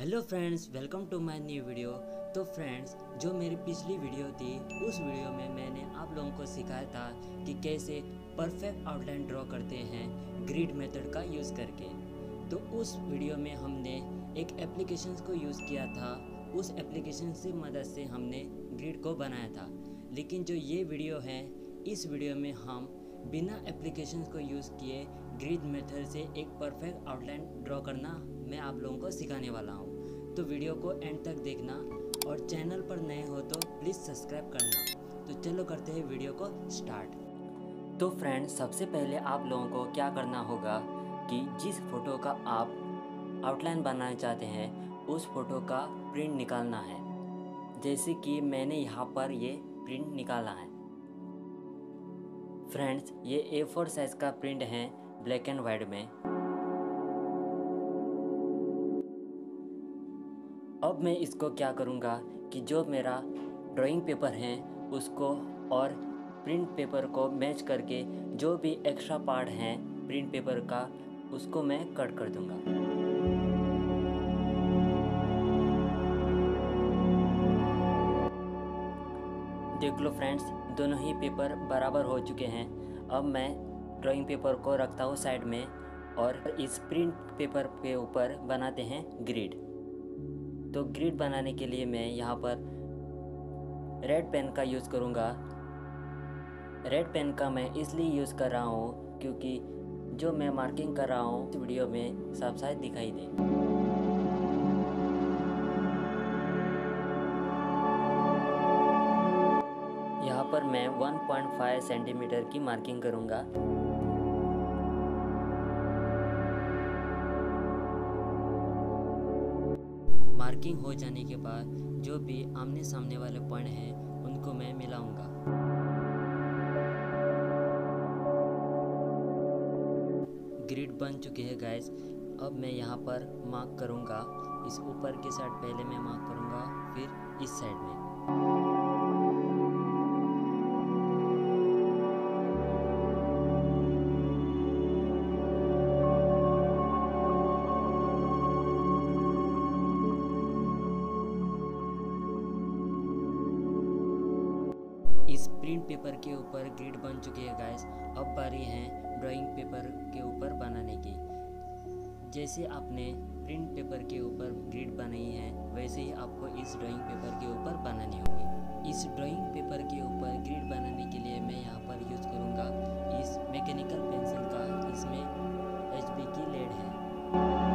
Hello friends, welcome to my new video. तो friends, जो मेरी पिछली वीडियो थी उस वीडियो में मैंने आप लोगों को सिखाया था कि कैसे परफेक्ट आउटलाइन ड्रॉ करते हैं ग्रिड मेथड का यूज़ करके। तो उस वीडियो में हमने एक एप्लीकेशन को यूज़ किया था, उस एप्लीकेशन की मदद से हमने ग्रिड को बनाया था। लेकिन जो ये वीडियो है, इस वीडियो में हम बिना एप्लीकेशन को यूज़ किए ग्रिड मेथड से एक परफेक्ट आउटलाइन ड्रॉ करना मैं आप लोगों को सिखाने वाला हूँ। तो वीडियो को एंड तक देखना और चैनल पर नए हो तो प्लीज़ सब्सक्राइब करना। तो चलो करते हैं वीडियो को स्टार्ट। तो फ्रेंड्स, सबसे पहले आप लोगों को क्या करना होगा कि जिस फ़ोटो का आप आउटलाइन बनाना चाहते हैं उस फ़ोटो का प्रिंट निकालना है। जैसे कि मैंने यहाँ पर ये प्रिंट निकाला है। फ्रेंड्स, ये A4 साइज़ का प्रिंट है ब्लैक एंड वाइट में। अब मैं इसको क्या करूँगा कि जो मेरा ड्राइंग पेपर है उसको और प्रिंट पेपर को मैच करके जो भी एक्स्ट्रा पार्ट हैं प्रिंट पेपर का उसको मैं कट कर दूँगा। देख लो फ्रेंड्स, दोनों ही पेपर बराबर हो चुके हैं। अब मैं ड्राइंग पेपर को रखता हूँ साइड में और इस प्रिंट पेपर के ऊपर बनाते हैं ग्रिड। तो ग्रिड बनाने के लिए मैं यहाँ पर रेड पेन का यूज़ करूँगा। रेड पेन का मैं इसलिए यूज़ कर रहा हूँ क्योंकि जो मैं मार्किंग कर रहा हूँ इस वीडियो में साफ साफ दिखाई दे। पर मैं 1.5 सेंटीमीटर की मार्किंग करूंगा। मार्किंग हो जाने के बाद जो भी आमने सामने वाले पॉइंट हैं उनको मैं मिलाऊंगा। ग्रिड बन चुके हैं गाइस। अब मैं यहाँ पर मार्क करूंगा। इस ऊपर के साइड पहले मैं मार्क करूंगा, फिर इस साइड में। इस प्रिंट पेपर के ऊपर ग्रिड बन चुकी है गाइस। अब बारी है ड्राइंग पेपर के ऊपर बनाने की। जैसे आपने प्रिंट पेपर के ऊपर ग्रिड बनाई है वैसे ही आपको इस ड्राइंग पेपर के ऊपर बनानी होगी। इस ड्राइंग पेपर के ऊपर ग्रिड बनाने के लिए मैं यहाँ पर यूज़ करूँगा इस मैकेनिकल पेंसिल का। इसमें HB की लेड है।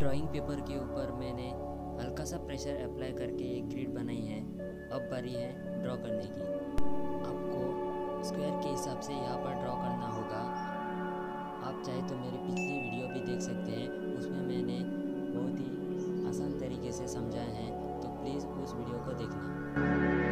ड्राइंग पेपर के ऊपर मैंने हल्का सा प्रेशर अप्लाई करके एक ग्रिड बनाई है। अब बारी है ड्रॉ करने की। आपको स्क्वायर के हिसाब से यहाँ पर ड्रॉ करना होगा। आप चाहे तो मेरी पिछली वीडियो भी देख सकते हैं, उसमें मैंने बहुत ही आसान तरीके से समझाया है। तो प्लीज़ उस वीडियो को देखना।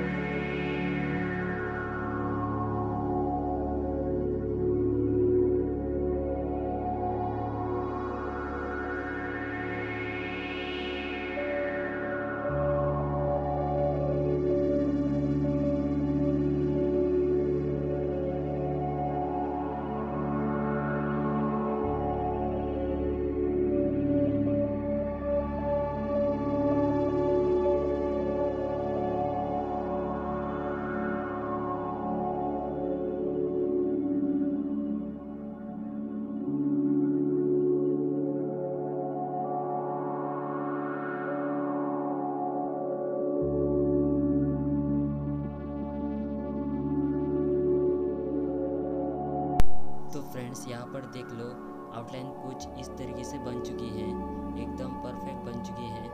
तो फ्रेंड्स, यहाँ पर देख लो आउटलाइन कुछ इस तरीके से बन चुकी है, एकदम परफेक्ट बन चुकी है।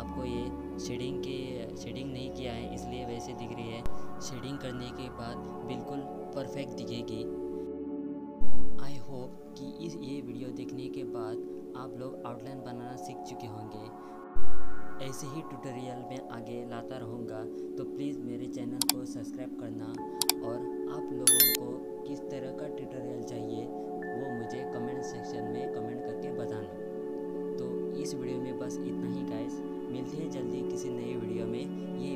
आपको ये शेडिंग नहीं किया है इसलिए वैसे दिख रही है। शेडिंग करने के बाद बिल्कुल परफेक्ट दिखेगी। आई होप कि ये वीडियो देखने के बाद आप लोग आउटलाइन बनाना सीख चुके होंगे। ऐसे ही ट्यूटोरियल में आगे लाता रहूँगा। तो प्लीज़ मेरे चैनल को सब्सक्राइब करना और आप लोगों को किस तरह का ट्यूटोरियल चाहिए वो मुझे कमेंट सेक्शन में कमेंट इस वीडियो में बस इतना ही गाइस, मिलते हैं जल्दी किसी नए वीडियो में। ये